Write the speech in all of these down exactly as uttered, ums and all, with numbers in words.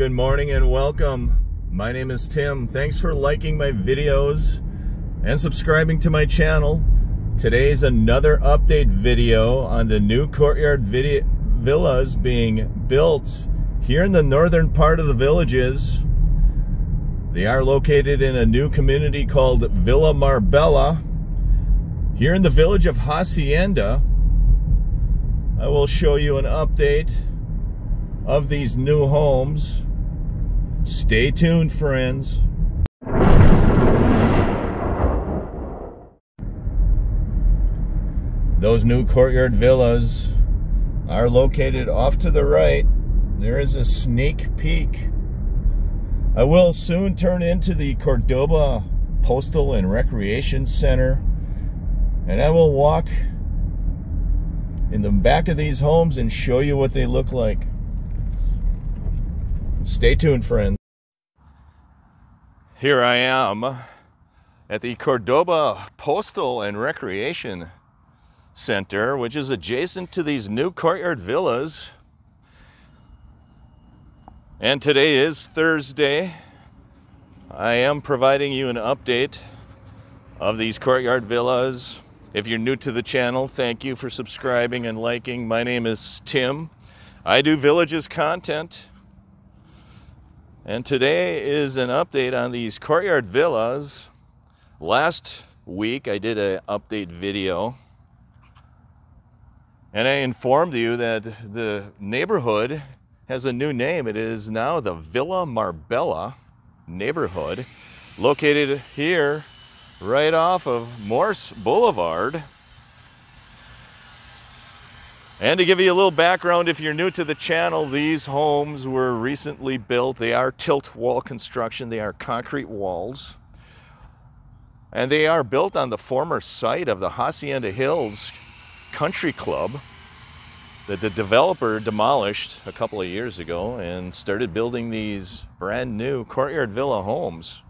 Good morning and welcome. My name is Tim. Thanks for liking my videos and subscribing to my channel. Today's another update video on the new courtyard video villas being built here in the northern part of the Villages. They are located in a new community called Villa Marbella here in the village of Hacienda. I will show you an update of these new homes. Stay tuned, friends. Those new courtyard villas are located off to the right. There is a sneak peek. I will soon turn into the Cordoba Postal and Recreation Center, and I will walk in the back of these homes and show you what they look like. Stay tuned, friends. Here I am at the Cordoba Postal and Recreation Center, which is adjacent to these new courtyard villas. And today is Thursday. I am providing you an update of these courtyard villas. If you're new to the channel, thank you for subscribing and liking. My name is Tim. I do Villages content. And today is an update on these courtyard villas. Last week I did an update video and I informed you that the neighborhood has a new name. It is now the Villa Marbella neighborhood, located here right off of Morse Boulevard. And to give you a little background, if you're new to the channel, these homes were recently built. They are tilt wall construction. They are concrete walls. And they are built on the former site of the Hacienda Hills Country Club that the developer demolished a couple of years ago and started building these brand new courtyard villa homes.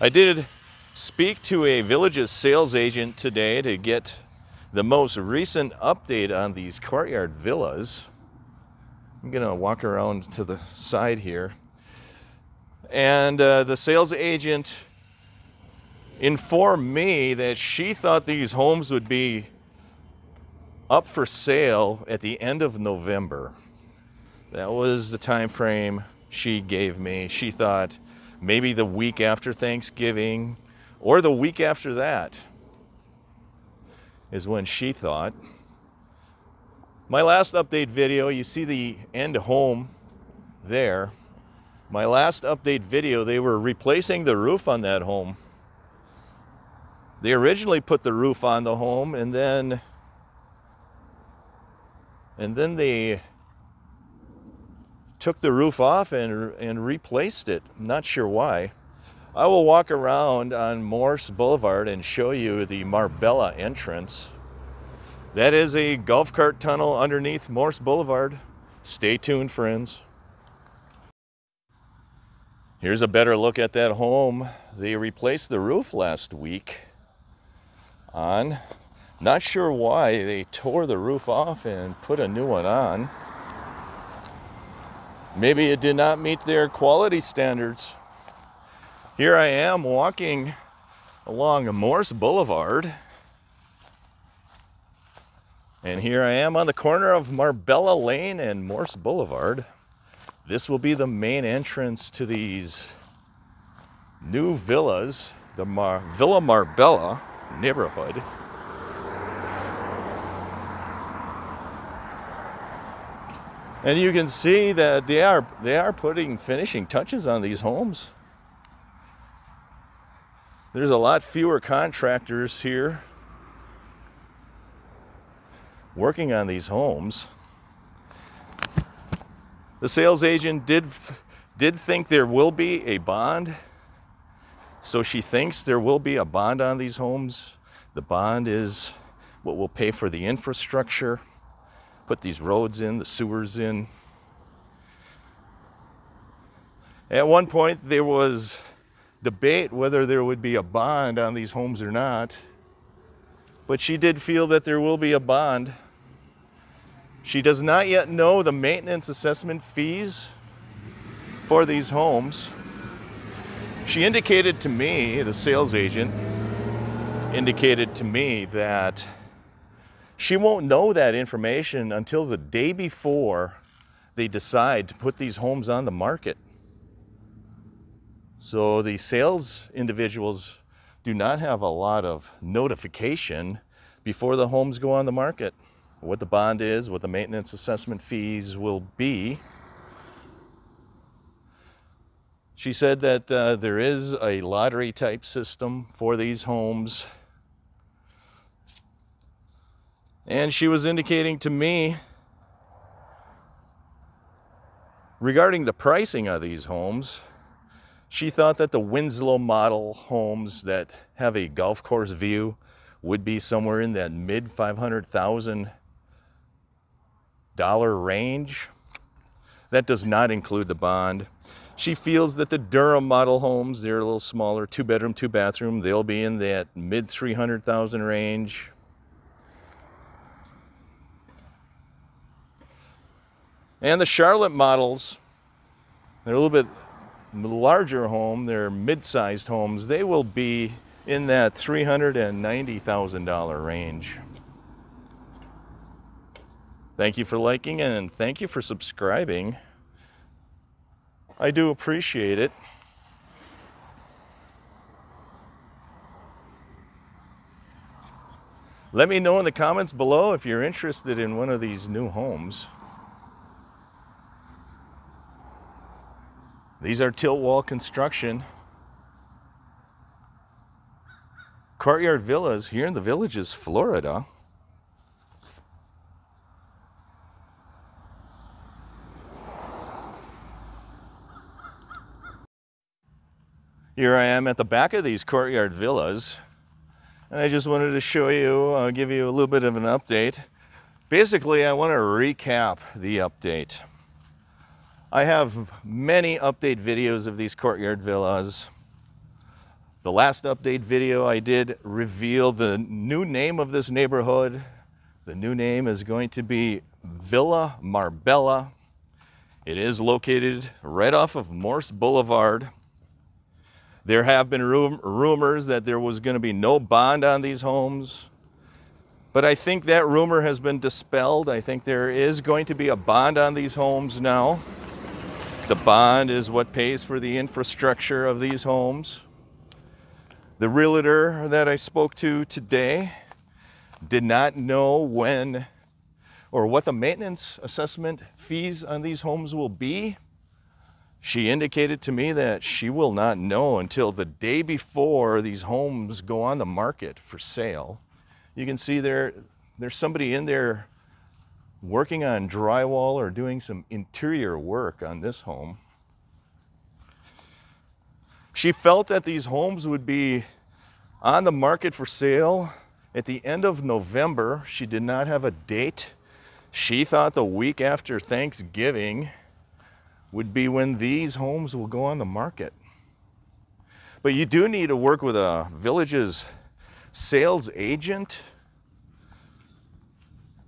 I did speak to a Villages sales agent today to get the most recent update on these courtyard villas. I'm gonna walk around to the side here. And uh, the sales agent informed me that she thought these homes would be up for sale at the end of November. That was the time frame she gave me. She thought maybe the week after Thanksgiving or the week after that is when she thought. My last update video, you see the end home there. My last update video, they were replacing the roof on that home. They originally put the roof on the home and then and then they took the roof off and, and replaced it. I'm not sure why. I will walk around on Morse Boulevard and show you the Marbella entrance. That is a golf cart tunnel underneath Morse Boulevard. Stay tuned, friends. Here's a better look at that home. They replaced the roof last week on. Not sure why they tore the roof off and put a new one on. Maybe it did not meet their quality standards. Here I am walking along Morse Boulevard. And here I am on the corner of Marbella Lane and Morse Boulevard. This will be the main entrance to these new villas, the Mar- Villa Marbella neighborhood. And you can see that they are, they are putting finishing touches on these homes. There's a lot fewer contractors here working on these homes. The sales agent did, did think there will be a bond. So she thinks there will be a bond on these homes. The bond is what will pay for the infrastructure, put these roads in, the sewers in. At one point there was debate whether there would be a bond on these homes or not, but she did feel that there will be a bond. She does not yet know the maintenance assessment fees for these homes. She indicated to me, the sales agent indicated to me, that she won't know that information until the day before they decide to put these homes on the market. So the sales individuals do not have a lot of notification before the homes go on the market, what the bond is, what the maintenance assessment fees will be. She said that uh, there is a lottery type system for these homes. And she was indicating to me regarding the pricing of these homes, she thought that the Winslow model homes that have a golf course view would be somewhere in that mid five hundred thousand dollar range. That does not include the bond. She feels that the Durham model homes, they're a little smaller, two bedroom, two bathroom, they'll be in that mid three hundred thousand range. And the Charlotte models, they're a little bit larger home, they're mid-sized homes, they will be in that three hundred ninety thousand dollar range. Thank you for liking and thank you for subscribing. I do appreciate it. Let me know in the comments below if you're interested in one of these new homes. These are tilt wall construction courtyard villas here in the Villages, Florida. Here I am at the back of these courtyard villas, and I just wanted to show you, uh, give you a little bit of an update. Basically, I want to recap the update. I have many update videos of these courtyard villas. The last update video I did revealed the new name of this neighborhood. The new name is going to be Villa Marbella. It is located right off of Morse Boulevard. There have been rum- rumors that there was going to be no bond on these homes, but I think that rumor has been dispelled. I think there is going to be a bond on these homes now. The bond is what pays for the infrastructure of these homes. The realtor that I spoke to today did not know when or what the maintenance assessment fees on these homes will be. She indicated to me that she will not know until the day before these homes go on the market for sale. You can see there, there's somebody in there working on drywall or doing some interior work on this home. She felt that these homes would be on the market for sale at the end of November. She did not have a date. She thought the week after Thanksgiving would be when these homes will go on the market. But you do need to work with a Villages sales agent,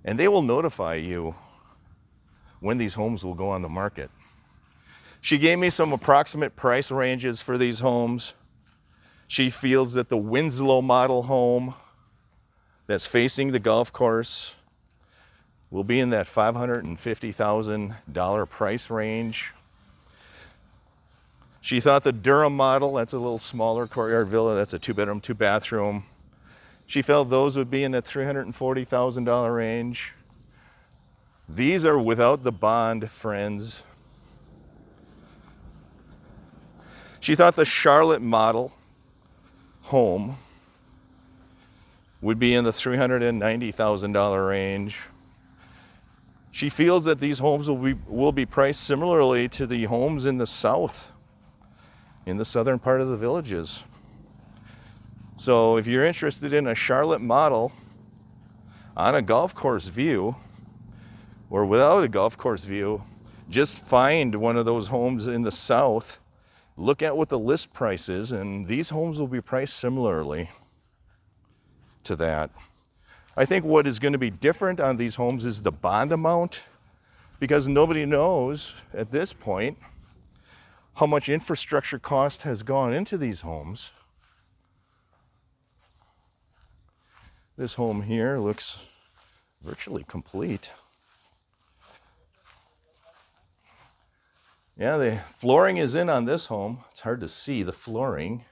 and they will notify you when these homes will go on the market. She gave me some approximate price ranges for these homes. She feels that the Winslow model home that's facing the golf course will be in that five hundred fifty thousand dollar price range. She thought the Durham model, that's a little smaller courtyard villa, that's a two bedroom, two bathroom, she felt those would be in the three hundred forty thousand dollar range. These are without the bond, friends. She thought the Charlotte model home would be in the three hundred ninety thousand dollar range. She feels that these homes will be, will be priced similarly to the homes in the south, in the southern part of the Villages. So if you're interested in a Charlotte model on a golf course view or without a golf course view, just find one of those homes in the south, look at what the list price is, and these homes will be priced similarly to that. I think what is going to be different on these homes is the bond amount, because nobody knows at this point how much infrastructure cost has gone into these homes. This home here looks virtually complete. Yeah, the flooring is in on this home. It's hard to see the flooring,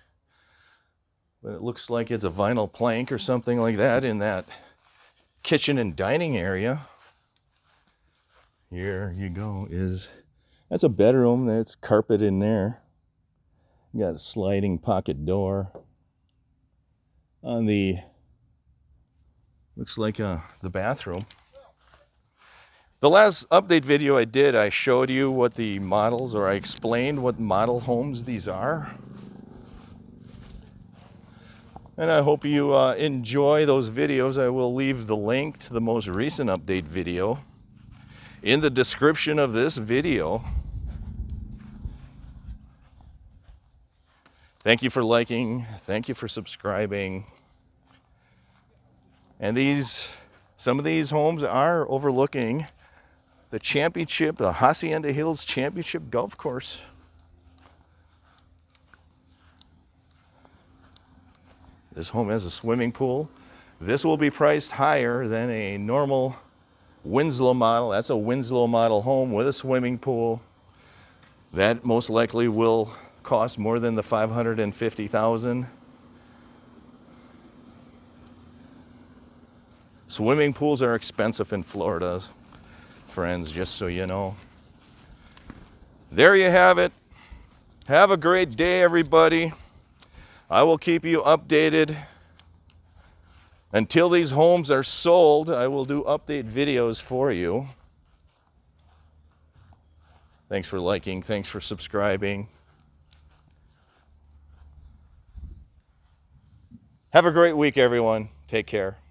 but it looks like it's a vinyl plank or something like that in that kitchen and dining area. Here you go is, that's a bedroom, that's carpet in there. You got a sliding pocket door. On the, looks like a, the bathroom. The last update video I did, I showed you what the models, or I explained what model homes these are. And I hope you uh, enjoy those videos. I will leave the link to the most recent update video in the description of this video. Thank you for liking. Thank you for subscribing. And these, some of these homes are overlooking the championship, the Hacienda Hills Championship golf course. This home has a swimming pool. This will be priced higher than a normal Winslow model. That's a Winslow model home with a swimming pool. That most likely will cost more than the five hundred fifty thousand dollars. Swimming pools are expensive in Florida, friends, just so you know. There you have it. Have a great day, everybody. I will keep you updated. Until these homes are sold, I will do update videos for you. Thanks for liking. Thanks for subscribing. Have a great week, everyone. Take care.